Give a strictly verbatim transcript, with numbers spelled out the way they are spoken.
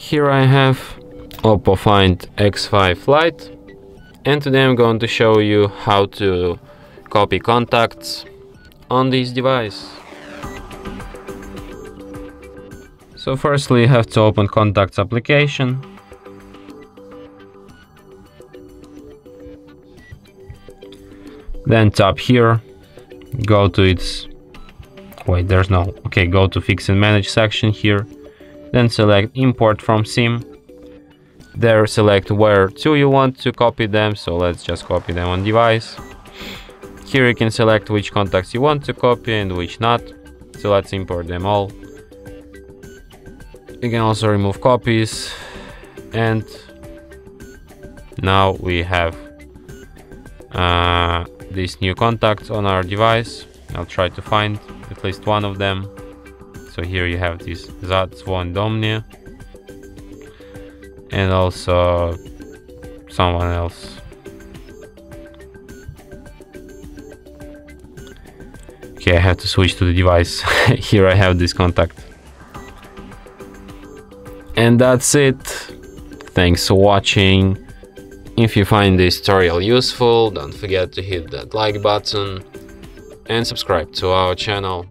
Here I have Oppo Find X five Lite, and today I'm going to show you how to copy contacts on this device. So firstly you have to open contacts application. Then tap here, go to its, wait there's no, okay, go to fix and manage section here. Then select import from SIM. There select where to you want to copy them, so let's just copy them on device. Here you can select which contacts you want to copy and which not, so let's import them all. You can also remove copies, and now we have uh, these new contacts on our device. I'll try to find at least one of them. So here you have this Zad, Zvon, Domnia, and also someone else. Okay, I have to switch to the device. Here I have this contact. And that's it. Thanks for watching. If you find this tutorial useful, don't forget to hit that like button and subscribe to our channel.